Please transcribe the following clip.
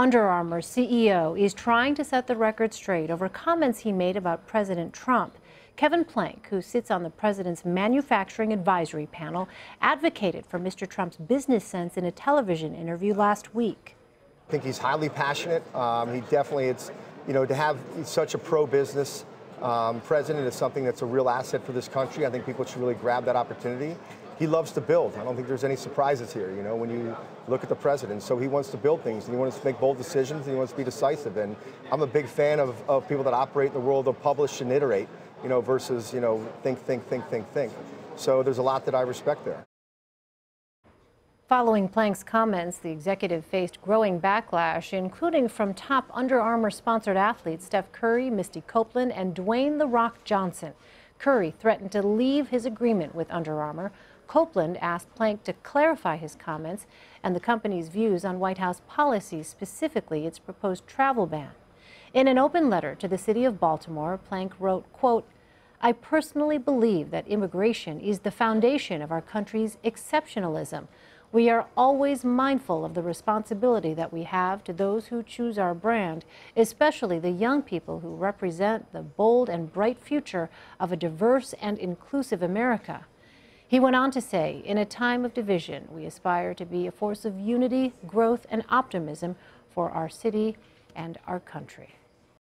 Under Armour CEO is trying to set the record straight over comments he made about President Trump. Kevin Plank, who sits on the president's manufacturing advisory panel, advocated for Mr. Trump's business sense in a television interview last week. I think he's highly passionate. He definitely, to have such a pro-business president is something that's a real asset for this country. I think people should really grab that opportunity. He loves to build. I don't think there's any surprises here, when you look at the president. So he wants to build things, and he wants to make bold decisions, and he wants to be decisive. And I'm a big fan of people that operate in the world of publish and iterate, versus, think. So there's a lot that I respect there. Following Plank's comments, the executive faced growing backlash, including from top Under Armour-sponsored athletes Steph Curry, Misty Copeland, and Dwayne "The Rock" Johnson. Curry threatened to leave his agreement with Under Armour. Copeland asked Plank to clarify his comments and the company's views on White House policies, specifically its proposed travel ban. In an open letter to the city of Baltimore, Plank wrote, quote, "I personally believe that immigration is the foundation of our country's exceptionalism. We are always mindful of the responsibility that we have to those who choose our brand, especially the young people who represent the bold and bright future of a diverse and inclusive America." He went on to say, "In a time of division, we aspire to be a force of unity, growth, and optimism for our city and our country."